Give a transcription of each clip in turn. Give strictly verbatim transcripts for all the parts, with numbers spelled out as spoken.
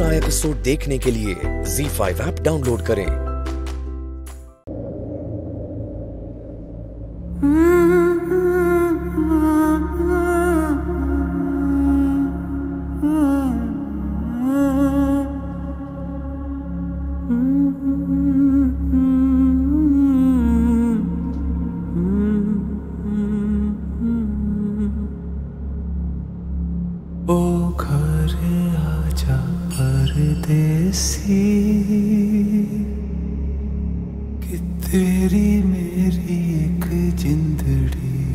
पूरा एपिसोड देखने के लिए ज़ी फाइव ऐप डाउनलोड करें। ओ घर आजा परदेसी, कि तेरी मेरी एक जिंदड़ी।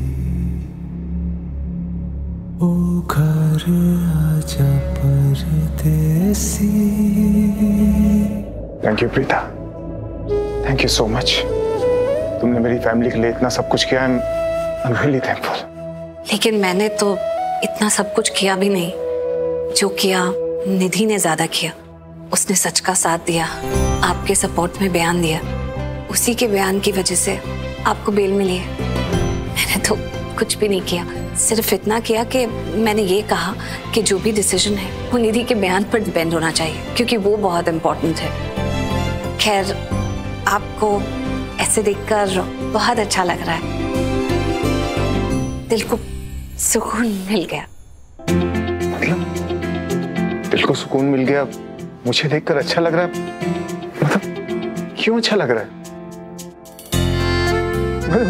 ओ घर आजा परदेसी। Thank you Preeta, thank you so much. तुमने मेरी फैमिली के लिए इतना सब कुछ किया। I am really thankful. लेकिन मैंने तो इतना सब कुछ किया भी नहीं। जो किया निधि ने ज्यादा किया। उसने सच का साथ दिया, आपके सपोर्ट में बयान दिया। उसी के बयान की वजह से आपको बेल मिली है। मैंने तो कुछ भी नहीं किया, सिर्फ इतना किया कि मैंने ये कहा कि जो भी डिसीजन है वो निधि के बयान पर डिपेंड होना चाहिए, क्योंकि वो बहुत इम्पोर्टेंट है। खैर, आपको ऐसे देखकर बहुत अच्छा लग रहा है। दिल को सुकून मिल गया। मतलब दिल को सुकून मिल गया? मुझे देखकर अच्छा लग रहा है? मतलब क्यों अच्छा लग रहा है?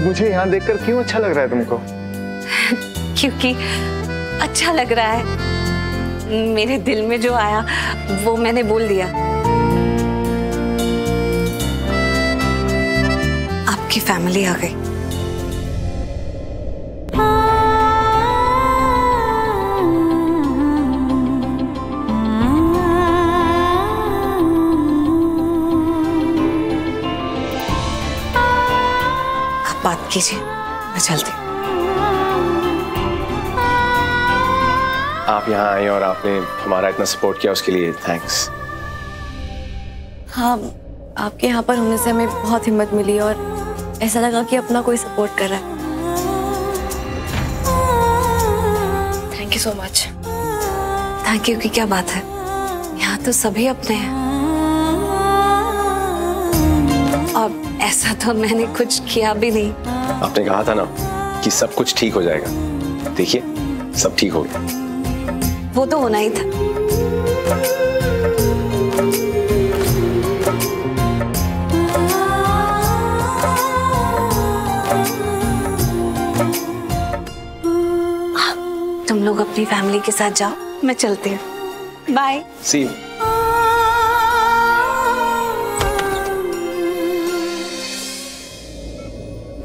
मुझे यहाँ देखकर क्यों अच्छा लग रहा है तुमको? क्योंकि अच्छा लग रहा है। मेरे दिल में जो आया वो मैंने बोल दिया। आपकी फैमिली आ गई। बात कीजिए, मैं चलती। आप यहाँ आए और आपने हमारा इतना सपोर्ट किया, उसके लिए थैंक्स। हाँ, आपके यहाँ पर होने से हमें बहुत हिम्मत मिली और ऐसा लगा कि अपना कोई सपोर्ट कर रहा है। Thank you so much. Thank you की क्या बात है, यहाँ तो सभी अपने हैं। अब ऐसा तो मैंने कुछ किया भी नहीं। आपने कहा था ना कि सब कुछ ठीक हो जाएगा। देखिए, सब ठीक हो गया। वो तो होना ही था। तुम लोग अपनी फैमिली के साथ जाओ, मैं चलती हूँ। बाय। C you.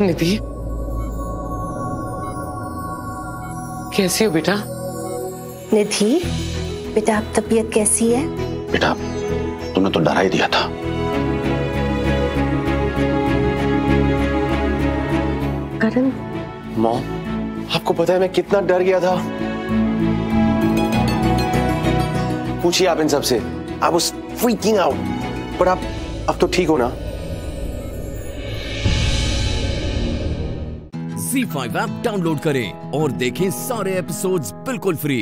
निधि, कैसी हो बेटा? निधि बेटा, आप तबीयत कैसी है? बेटा, तुमने तो डरा ही दिया था। करण। मॉम, आपको पता है मैं कितना डर गया था? पूछिए आप इन सब से। आप उस फ्रीकिंग आउट। पर आप अब तो ठीक हो ना? ज़ी फाइव ऐप डाउनलोड करें और देखें सारे एपिसोड्स बिल्कुल फ्री।